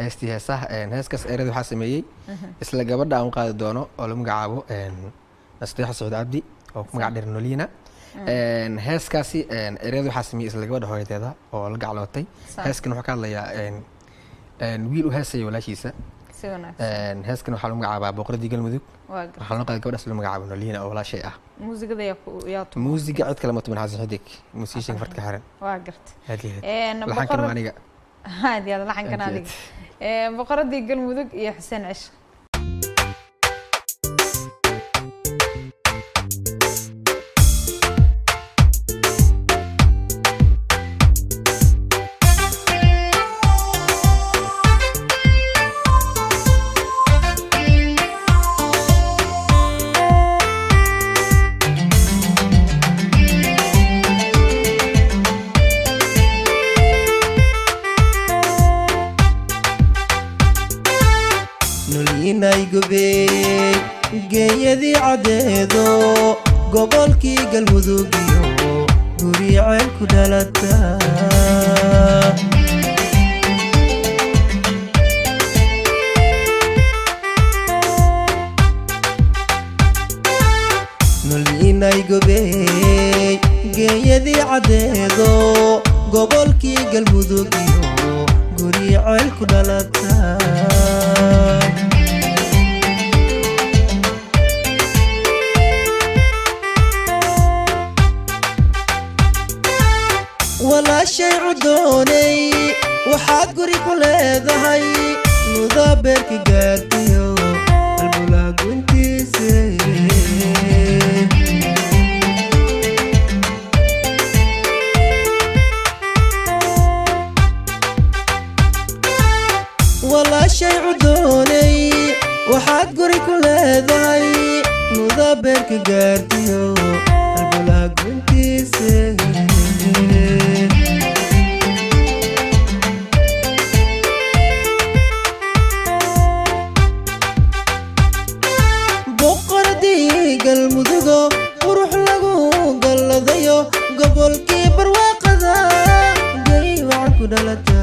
Heestii heesaha heeskaas ereed waxa sameeyay isla gabadha aan qaadi doono oo lagu magacaabo Nastiixa Sacuud Cabdi oo magac dheer Nolina heeskaasi ereed waxa sameeyay isla gabadha hooyadeeda oo la gaclootay heeskan waxa ka hadlayaa wiil u heesay walaashiisa heeskan waxa lagu magacaabaa Boqoradii Galmudug waxa loo qaaday gabadha isla magacaabo Nolina oo walaashay ah muusigada yaa tu muusiga cid kale ma tubin Xasan Xidig muusiishan farta xaran waa gartay boqorad هذه يلا لحن كنادق بقردي قلمودق يا حسين عش Nolina igube geeyadi cadeedo gobolkii Galmudug iyo guriceel ku dhalata Nolina igube geeyadi cadeedo gobolkii Galmudug iyo guriceel ku dhalata ولا شيء عدوني وحاد قري كل هذا هي نذابرك قاتيو البلاغ وانتي سي ولا شيء عدوني وحاد قري كل هذا هي نذابرك قاتيو البلاغ وانتي سي Boqoradii Galmudug qurux lagu galadayo gobolkii barwaaqada geeywaar ku dhalata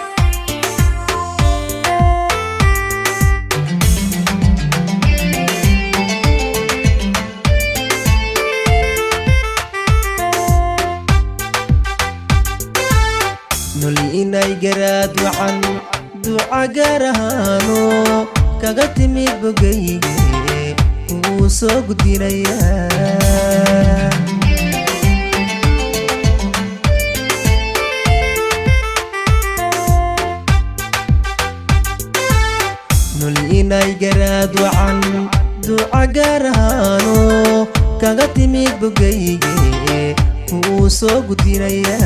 Nolina igaraad wacan duca gaar ahaano kaga timid bogayge uu soo gudinaya Nolina igaraad wacan duca gaar ahaano kaga timid bogayge uu soo gudinaya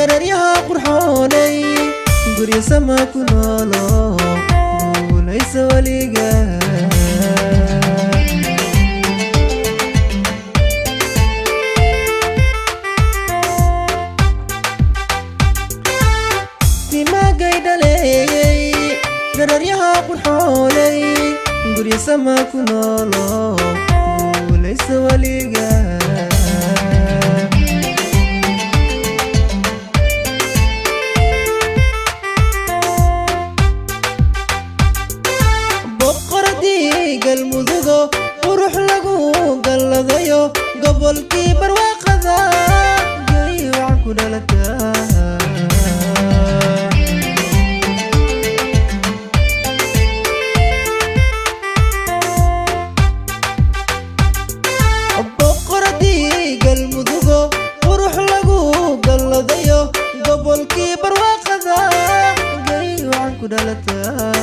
Gararyaha qurxoonay guri sama ku noolo guulaysa waliga Timagay dhaleeyay gararyaha qurxoonay guri sama ku noolo guulaysa waliga Galmudug qurux lagu galadayo gobolkii barwaaqada geeywaar ku dhalata Boqoradii sudah letih.